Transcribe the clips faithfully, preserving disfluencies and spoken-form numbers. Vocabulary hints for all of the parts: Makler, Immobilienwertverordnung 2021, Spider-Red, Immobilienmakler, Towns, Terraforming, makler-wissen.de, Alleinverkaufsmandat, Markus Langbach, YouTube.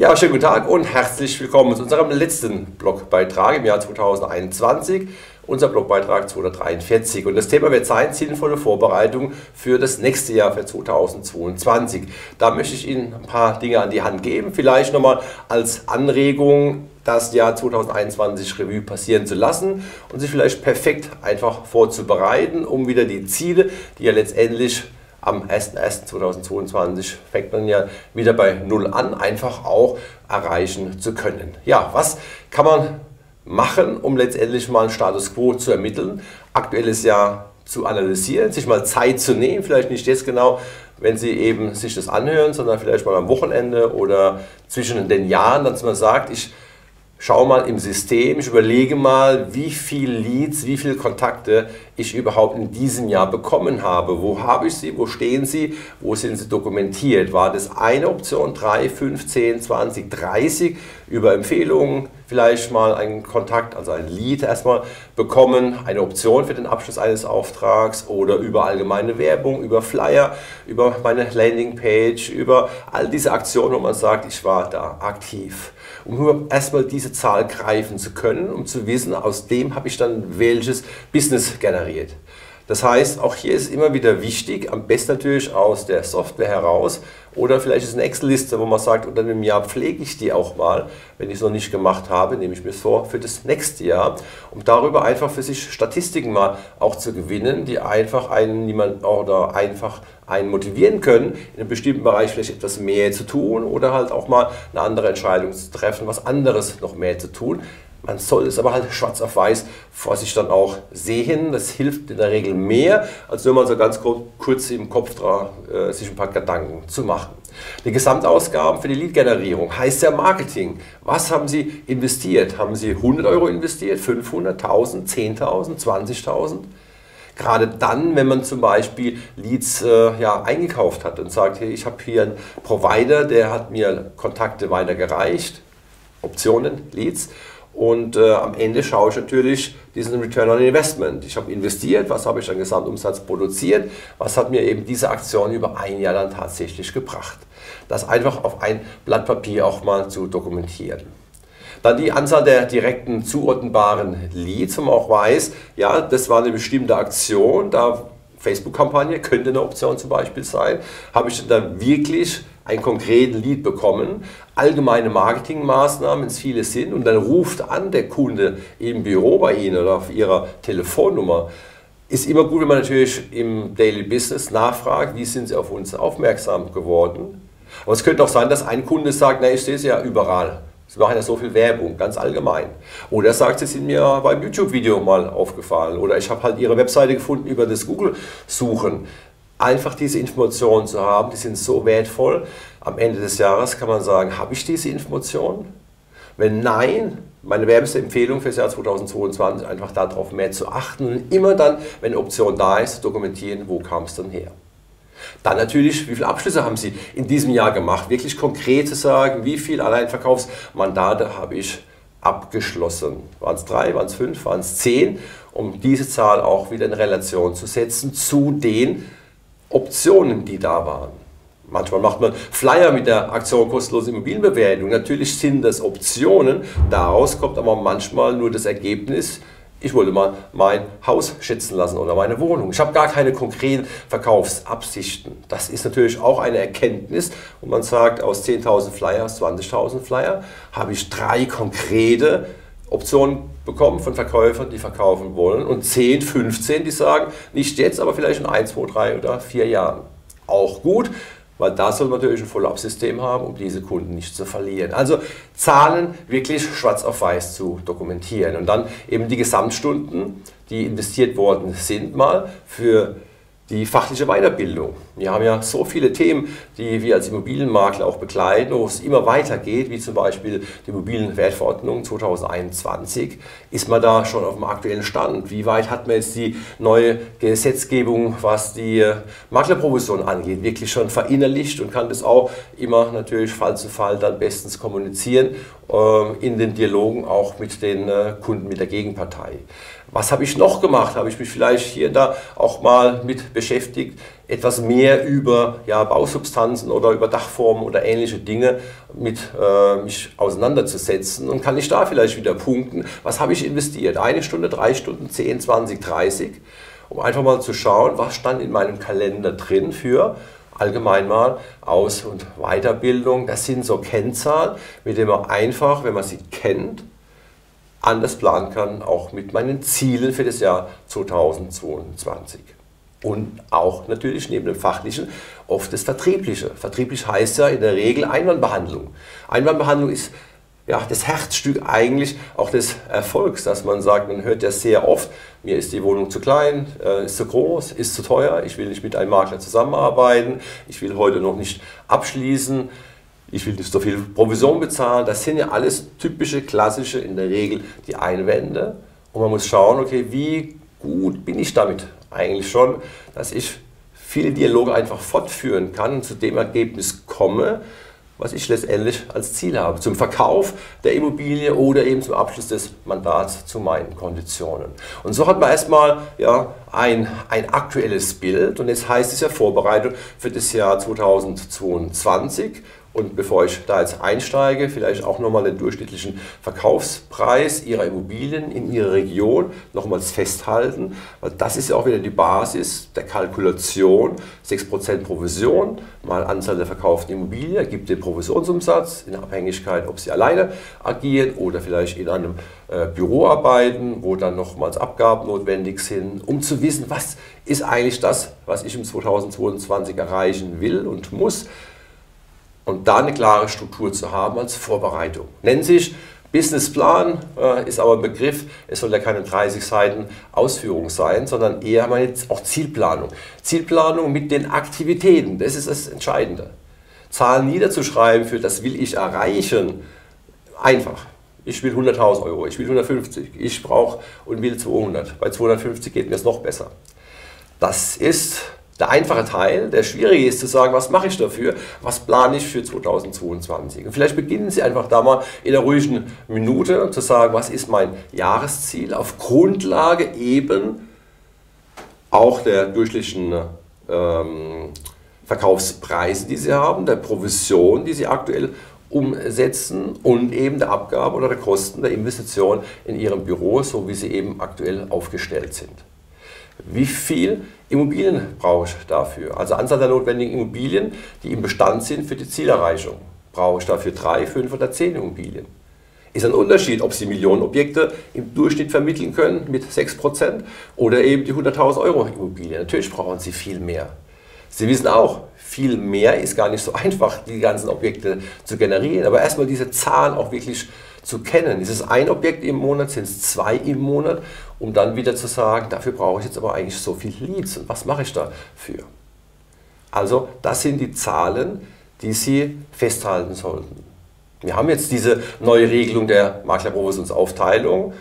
Ja, schönen guten Tag und herzlich willkommen zu unserem letzten Blogbeitrag im Jahr zweitausendeinundzwanzig, unser Blogbeitrag zweihundertdreiundvierzig. Und das Thema wird sein, sinnvolle Vorbereitung für das nächste Jahr, für zweitausendzweiundzwanzig. Da möchte ich Ihnen ein paar Dinge an die Hand geben, vielleicht nochmal als Anregung, das Jahr zweitausendeinundzwanzig Revue passieren zu lassen und sich vielleicht perfekt einfach vorzubereiten, um wieder die Ziele, die ja letztendlich am ersten ersten zweitausendzweiundzwanzig fängt man ja wieder bei null an, einfach auch erreichen zu können. Ja, was kann man machen, um letztendlich mal einen Status Quo zu ermitteln, aktuelles Jahr zu analysieren, sich mal Zeit zu nehmen, vielleicht nicht jetzt genau, wenn Sie eben sich das anhören, sondern vielleicht mal am Wochenende oder zwischen den Jahren, dass man sagt, ich schau mal im System, ich überlege mal, wie viele Leads, wie viele Kontakte ich überhaupt in diesem Jahr bekommen habe. Wo habe ich sie, wo stehen sie, wo sind sie dokumentiert? War das eine Option, drei, fünf, zehn, zwanzig, dreißig über Empfehlungen? Vielleicht mal einen Kontakt, also ein Lead erstmal bekommen, eine Option für den Abschluss eines Auftrags oder über allgemeine Werbung, über Flyer, über meine Landingpage, über all diese Aktionen, wo man sagt, ich war da aktiv. Um überhaupt erstmal diese Zahl greifen zu können, um zu wissen, aus dem habe ich dann welches Business generiert. Das heißt, auch hier ist es immer wieder wichtig, am besten natürlich aus der Software heraus oder vielleicht ist eine Excel-Liste, wo man sagt, unter einem Jahr pflege ich die auch mal. Wenn ich es noch nicht gemacht habe, nehme ich mir es vor für das nächste Jahr, um darüber einfach für sich Statistiken mal auch zu gewinnen, die einfach einen, niemand, oder einfach einen motivieren können, in einem bestimmten Bereich vielleicht etwas mehr zu tun oder halt auch mal eine andere Entscheidung zu treffen, was anderes noch mehr zu tun. Man soll es aber halt schwarz auf weiß vor sich dann auch sehen. Das hilft in der Regel mehr, als wenn man so ganz kurz im Kopf dran, äh, sich ein paar Gedanken zu machen. Die Gesamtausgaben für die Lead-Generierung heißt ja Marketing. Was haben Sie investiert? Haben Sie hundert Euro investiert, fünfhundert, tausend, zehntausend, zwanzigtausend? Gerade dann, wenn man zum Beispiel Leads äh, ja, eingekauft hat und sagt, hey, ich habe hier einen Provider, der hat mir Kontakte weitergereicht, Optionen, Leads. Und äh, am Ende schaue ich natürlich diesen Return on Investment. Ich habe investiert, was habe ich an Gesamtumsatz produziert, was hat mir eben diese Aktion über ein Jahr dann tatsächlich gebracht. Das einfach auf ein Blatt Papier auch mal zu dokumentieren. Dann die Anzahl der direkten zuordnbaren Leads, wo man auch weiß, ja, das war eine bestimmte Aktion, da Facebook-Kampagne könnte eine Option zum Beispiel sein, habe ich dann wirklich einen konkreten Lead bekommen, allgemeine Marketingmaßnahmen, wenn es viele sind, und dann ruft an der Kunde im Büro bei Ihnen oder auf Ihrer Telefonnummer. Ist immer gut, wenn man natürlich im Daily Business nachfragt, wie sind Sie auf uns aufmerksam geworden. Aber es könnte auch sein, dass ein Kunde sagt, na, ich sehe Sie ja überall. Sie machen ja so viel Werbung, ganz allgemein. Oder er sagt, Sie sind mir beim YouTube-Video mal aufgefallen. Oder ich habe halt Ihre Webseite gefunden über das Google-Suchen. Einfach diese Informationen zu haben, die sind so wertvoll. Am Ende des Jahres kann man sagen, habe ich diese Informationen? Wenn nein, meine wärmste Empfehlung für das Jahr zweitausendzweiundzwanzig, einfach darauf mehr zu achten und immer dann, wenn eine Option da ist, dokumentieren, wo kam es denn her. Dann natürlich, wie viele Abschlüsse haben Sie in diesem Jahr gemacht? Wirklich konkret zu sagen, wie viele Alleinverkaufsmandate habe ich abgeschlossen? Waren es drei, waren es fünf, waren es zehn? Um diese Zahl auch wieder in Relation zu setzen zu den Optionen, die da waren. Manchmal macht man Flyer mit der Aktion kostenlose Immobilienbewertung. Natürlich sind das Optionen, daraus kommt aber manchmal nur das Ergebnis, ich wollte mal mein Haus schätzen lassen oder meine Wohnung. Ich habe gar keine konkreten Verkaufsabsichten. Das ist natürlich auch eine Erkenntnis, und man sagt, aus zehntausend Flyer, aus zwanzigtausend Flyer habe ich drei konkrete Optionen bekommen von Verkäufern, die verkaufen wollen, und zehn, fünfzehn, die sagen, nicht jetzt, aber vielleicht in ein, zwei, drei oder vier Jahren. Auch gut, weil da soll man natürlich ein Follow-up-System haben, um diese Kunden nicht zu verlieren. Also Zahlen wirklich schwarz auf weiß zu dokumentieren und dann eben die Gesamtstunden, die investiert worden sind, mal für die fachliche Weiterbildung. Wir haben ja so viele Themen, die wir als Immobilienmakler auch begleiten, wo es immer weitergeht, wie zum Beispiel die Immobilienwertverordnung zweitausendeinundzwanzig. Ist man da schon auf dem aktuellen Stand? Wie weit hat man jetzt die neue Gesetzgebung, was die Maklerprovision angeht, wirklich schon verinnerlicht und kann das auch immer natürlich Fall zu Fall dann bestens kommunizieren in den Dialogen auch mit den Kunden, mit der Gegenpartei. Was habe ich noch gemacht? Habe ich mich vielleicht hier und da auch mal mit beschäftigt, etwas mehr über ja, Bausubstanzen oder über Dachformen oder ähnliche Dinge mit äh, mich auseinanderzusetzen, und kann ich da vielleicht wieder punkten, was habe ich investiert? Eine Stunde, drei Stunden, zehn, zwanzig, dreißig, um einfach mal zu schauen, was stand in meinem Kalender drin für allgemein mal Aus- und Weiterbildung. Das sind so Kennzahlen, mit denen man einfach, wenn man sie kennt, anders planen kann, auch mit meinen Zielen für das Jahr zweitausendzweiundzwanzig. Und auch natürlich neben dem Fachlichen oft das Vertriebliche. Vertrieblich heißt ja in der Regel Einwandbehandlung. Einwandbehandlung ist ja das Herzstück eigentlich auch des Erfolgs, dass man sagt, man hört ja sehr oft, mir ist die Wohnung zu klein, ist zu groß, ist zu teuer, ich will nicht mit einem Makler zusammenarbeiten, ich will heute noch nicht abschließen, ich will nicht so viel Provision bezahlen. Das sind ja alles typische, klassische, in der Regel die Einwände. Und man muss schauen, okay, wie gut bin ich damit eigentlich schon, dass ich viele Dialoge einfach fortführen kann und zu dem Ergebnis komme, was ich letztendlich als Ziel habe, zum Verkauf der Immobilie oder eben zum Abschluss des Mandats zu meinen Konditionen. Und so hat man erstmal ja, ein, ein aktuelles Bild, und jetzt heißt es ja Vorbereitung für das Jahr zweitausendzweiundzwanzig. Und bevor ich da jetzt einsteige, vielleicht auch nochmal den durchschnittlichen Verkaufspreis Ihrer Immobilien in Ihrer Region nochmals festhalten, weil das ist ja auch wieder die Basis der Kalkulation. sechs Prozent Provision mal Anzahl der verkauften Immobilien ergibt den Provisionsumsatz in Abhängigkeit, ob Sie alleine agieren oder vielleicht in einem äh, Büro arbeiten, wo dann nochmals Abgaben notwendig sind, um zu wissen, was ist eigentlich das, was ich im zweitausendzweiundzwanzig erreichen will und muss. Und da eine klare Struktur zu haben als Vorbereitung. Nennt sich Businessplan, äh, ist aber ein Begriff, es soll ja keine dreißig Seiten Ausführung sein, sondern eher meine auch Zielplanung. Zielplanung mit den Aktivitäten, das ist das Entscheidende. Zahlen niederzuschreiben für das will ich erreichen, einfach. Ich will hunderttausend Euro, ich will hundertfünfzig, ich brauche und will zweihundert. Bei zweihundertfünfzig geht mir es noch besser. Das ist der einfache Teil. Der schwierige ist zu sagen, was mache ich dafür, was plane ich für zweitausendzweiundzwanzig. Und vielleicht beginnen Sie einfach da mal in der ruhigen Minute zu sagen, was ist mein Jahresziel auf Grundlage eben auch der durchschnittlichen ähm, Verkaufspreise, die Sie haben, der Provision, die Sie aktuell umsetzen und eben der Abgabe oder der Kosten der Investition in Ihrem Büro, so wie Sie eben aktuell aufgestellt sind. Wie viel Immobilien brauche ich dafür? Also Anzahl der notwendigen Immobilien, die im Bestand sind für die Zielerreichung. Brauche ich dafür drei, fünf oder zehn Immobilien? Ist ein Unterschied, ob Sie Millionenobjekte im Durchschnitt vermitteln können mit sechs Prozent oder eben die hunderttausend Euro Immobilien. Natürlich brauchen Sie viel mehr. Sie wissen auch, viel mehr ist gar nicht so einfach, die ganzen Objekte zu generieren. Aber erstmal diese Zahlen auch wirklich zu kennen. Ist es ein Objekt im Monat, sind es zwei im Monat, um dann wieder zu sagen, dafür brauche ich jetzt aber eigentlich so viel Leads und was mache ich dafür? Also das sind die Zahlen, die Sie festhalten sollten. Wir haben jetzt diese neue Regelung der Maklerprovisionsaufteilung.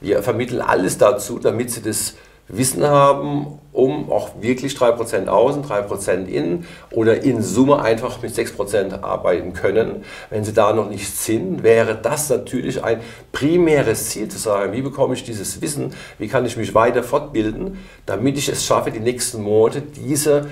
Wir vermitteln alles dazu, damit Sie das Wissen haben, um auch wirklich drei Prozent außen, drei Prozent innen oder in Summe einfach mit sechs Prozent arbeiten können. Wenn Sie da noch nicht sind, wäre das natürlich ein primäres Ziel zu sagen, wie bekomme ich dieses Wissen, wie kann ich mich weiter fortbilden, damit ich es schaffe, die nächsten Monate diese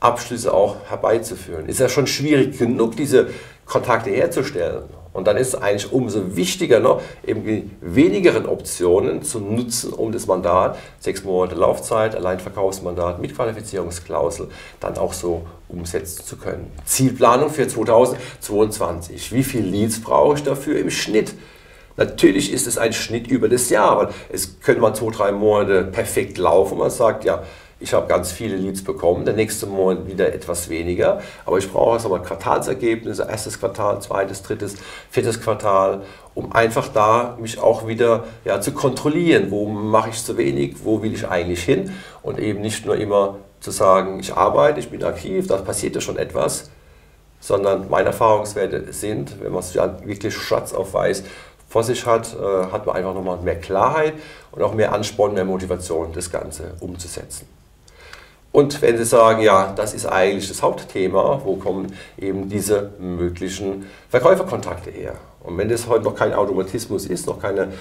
Abschlüsse auch herbeizuführen. Ist ja schon schwierig genug, diese Kontakte herzustellen. Und dann ist es eigentlich umso wichtiger noch, eben die wenigeren Optionen zu nutzen, um das Mandat, sechs Monate Laufzeit, Alleinverkaufsmandat mit Qualifizierungsklausel, dann auch so umsetzen zu können. Zielplanung für zweitausendzweiundzwanzig. Wie viele Leads brauche ich dafür im Schnitt? Natürlich ist es ein Schnitt über das Jahr, weil es können mal zwei, drei Monate perfekt laufen. Man sagt ja, ich habe ganz viele Leads bekommen, der nächste Monat wieder etwas weniger, aber ich brauche erstmal Quartalsergebnisse, erstes Quartal, zweites, drittes, viertes Quartal, um einfach da mich auch wieder ja, zu kontrollieren, wo mache ich zu wenig, wo will ich eigentlich hin, und eben nicht nur immer zu sagen, ich arbeite, ich bin aktiv, da passiert ja schon etwas, sondern meine Erfahrungswerte sind, wenn man es wirklich Schatz auf weiß vor sich hat, äh, hat man einfach nochmal mehr Klarheit und auch mehr Ansporn, mehr Motivation, das Ganze umzusetzen. Und wenn Sie sagen, ja, das ist eigentlich das Hauptthema, wo kommen eben diese möglichen Verkäuferkontakte her? Und wenn das heute noch kein Automatismus ist, noch, keine,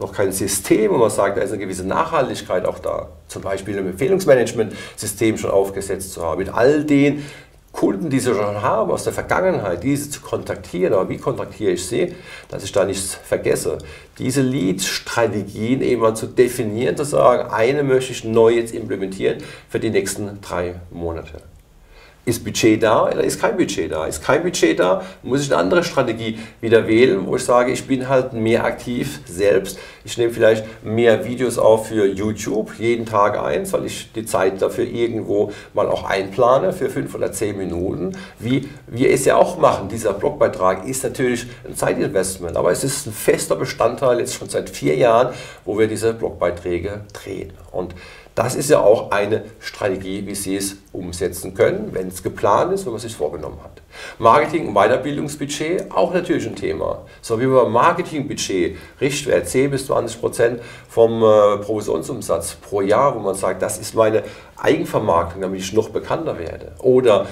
noch kein System, wo man sagt, da ist eine gewisse Nachhaltigkeit auch da, zum Beispiel ein Empfehlungsmanagement-System schon aufgesetzt zu haben, mit all den Kunden, die sie schon haben aus der Vergangenheit, diese zu kontaktieren, aber wie kontaktiere ich sie, dass ich da nichts vergesse. Diese Lead-Strategien eben mal zu definieren, zu sagen, eine möchte ich neu jetzt implementieren für die nächsten drei Monate. Ist Budget da oder ist kein Budget da? Ist kein Budget da, muss ich eine andere Strategie wieder wählen, wo ich sage, ich bin halt mehr aktiv selbst. Ich nehme vielleicht mehr Videos auf für YouTube, jeden Tag eins, weil ich die Zeit dafür irgendwo mal auch einplane für fünf oder zehn Minuten. Wie wir es ja auch machen, dieser Blogbeitrag ist natürlich ein Zeitinvestment, aber es ist ein fester Bestandteil jetzt schon seit vier Jahren, wo wir diese Blogbeiträge drehen. Und das ist ja auch eine Strategie, wie Sie es umsetzen können, wenn es geplant ist, wenn man es sich vorgenommen hat. Marketing- und Weiterbildungsbudget, auch natürlich ein Thema. So wie wir beim Marketingbudget, Richtwert zehn bis zwanzig Prozent vom äh, Provisionsumsatz pro Jahr, wo man sagt, das ist meine Eigenvermarktung, damit ich noch bekannter werde. Oder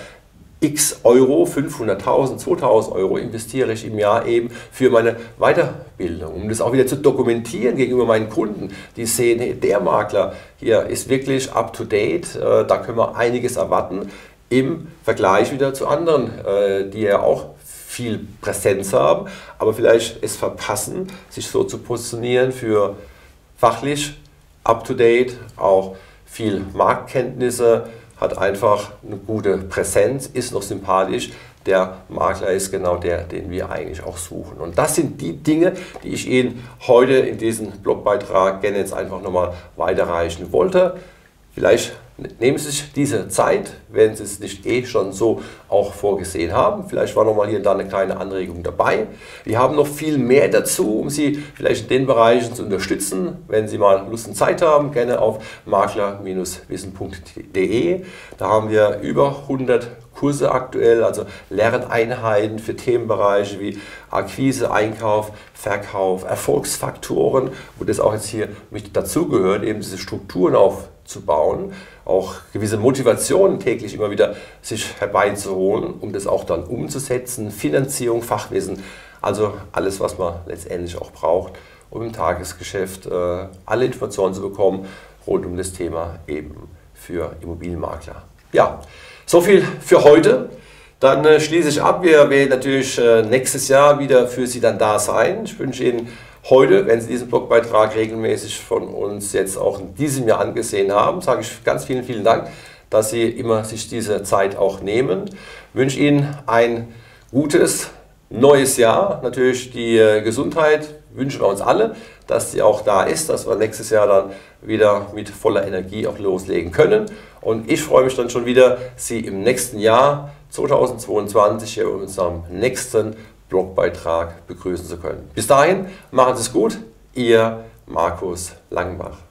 x Euro, fünfhunderttausend, zweitausend Euro investiere ich im Jahr eben für meine Weiterbildung, um das auch wieder zu dokumentieren gegenüber meinen Kunden, die sehen, hey, der Makler hier ist wirklich up to date, äh, da können wir einiges erwarten im Vergleich wieder zu anderen, äh, die ja auch viel Präsenz haben, aber vielleicht es verpassen, sich so zu positionieren für fachlich up to date, auch viel Marktkenntnisse, hat einfach eine gute Präsenz, ist noch sympathisch. Der Makler ist genau der, den wir eigentlich auch suchen. Und das sind die Dinge, die ich Ihnen heute in diesem Blogbeitrag gerne jetzt einfach nochmal weiterreichen wollte. Vielleicht nehmen Sie sich diese Zeit, wenn Sie es nicht eh schon so auch vorgesehen haben. Vielleicht war nochmal hier und da eine kleine Anregung dabei. Wir haben noch viel mehr dazu, um Sie vielleicht in den Bereichen zu unterstützen. Wenn Sie mal Lust und Zeit haben, gerne auf makler Bindestrich wissen Punkt de. Da haben wir über hundert Kurse aktuell, also Lerneinheiten für Themenbereiche wie Akquise, Einkauf, Verkauf, Erfolgsfaktoren, wo das auch jetzt hier mit dazugehört, eben diese Strukturen aufzubauen, auch gewisse Motivationen täglich immer wieder sich herbeizuholen, um das auch dann umzusetzen, Finanzierung, Fachwissen, also alles, was man letztendlich auch braucht, um im Tagesgeschäft äh, alle Informationen zu bekommen, rund um das Thema eben für Immobilienmakler. Ja, so viel für heute. Dann äh, schließe ich ab. Wir werden natürlich äh, nächstes Jahr wieder für Sie dann da sein. Ich wünsche Ihnen heute, wenn Sie diesen Blogbeitrag regelmäßig von uns jetzt auch in diesem Jahr angesehen haben, sage ich ganz vielen, vielen Dank, dass Sie immer sich diese Zeit auch nehmen. Ich wünsche Ihnen ein gutes neues Jahr. Natürlich die äh, Gesundheit wünschen wir uns alle, dass sie auch da ist, dass wir nächstes Jahr dann wieder mit voller Energie auch loslegen können. Und ich freue mich dann schon wieder, Sie im nächsten Jahr zweitausendzweiundzwanzig hier in unserem nächsten Blogbeitrag begrüßen zu können. Bis dahin, machen Sie es gut, Ihr Markus Langbach.